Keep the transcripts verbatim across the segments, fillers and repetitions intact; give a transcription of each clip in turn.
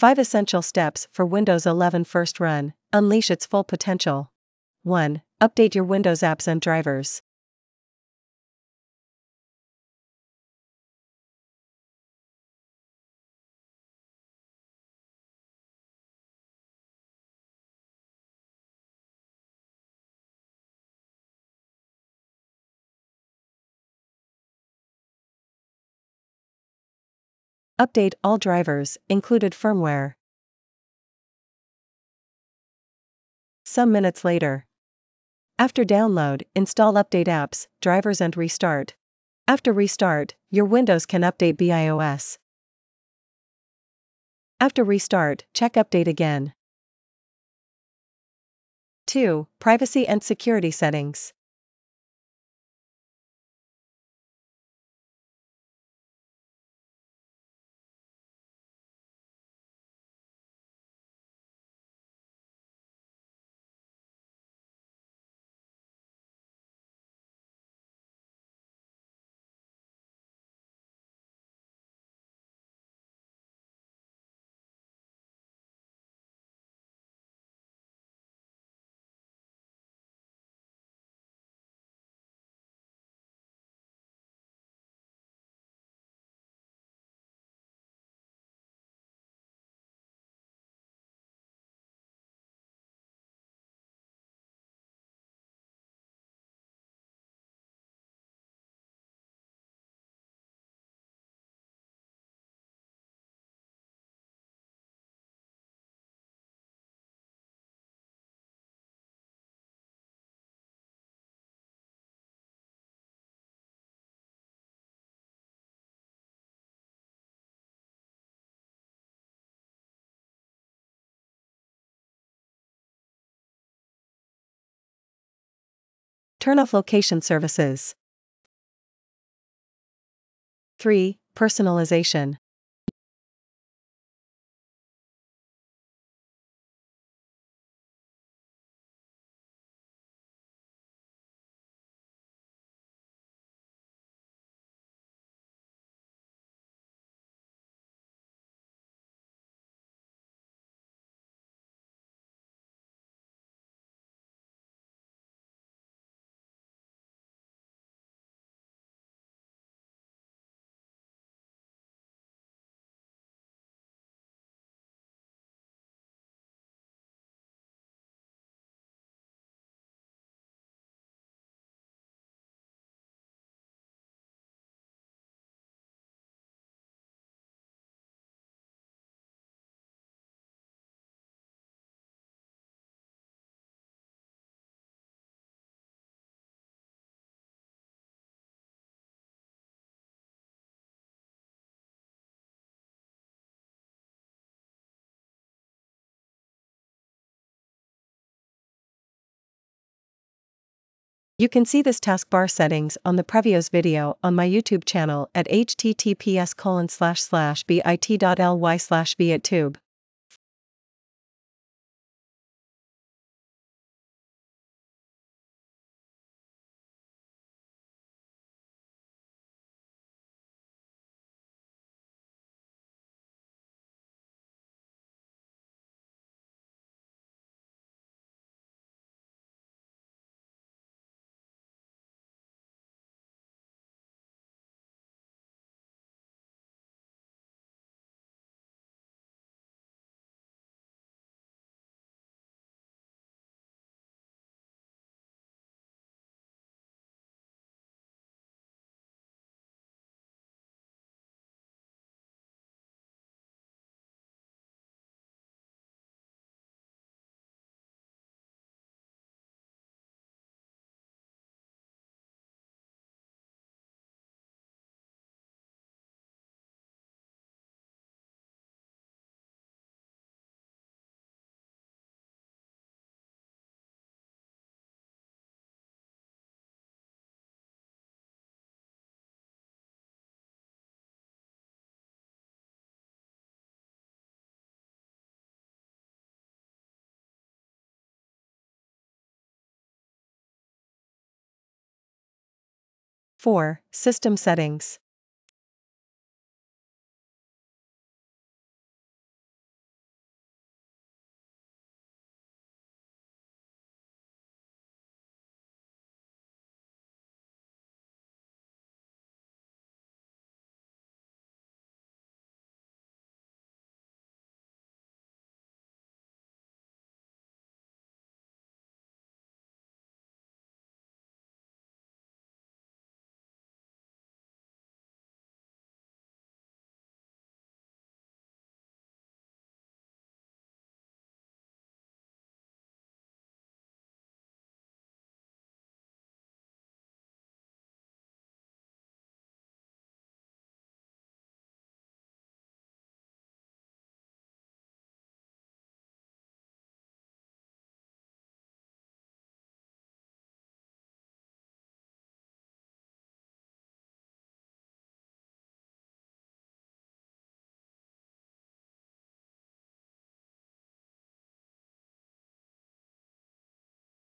five Essential Steps for Windows eleven First Run, Unleash Its Full Potential. one. Update your Windows apps and drivers. Update all drivers, included firmware. Some minutes later. After download, install update apps, drivers and restart. After restart, your Windows can update BIOS. After restart, check update again. two. Privacy and security settings. Turn off location services. three. Personalization. You can see this taskbar settings on the previous video on my YouTube channel at h t t p s colon slash slash bit dot l y slash viattube. four. System settings.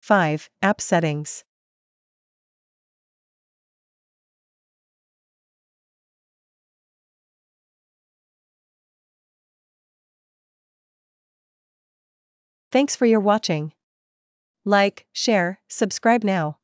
five. App settings. Thanks for your watching. Like, share, subscribe now.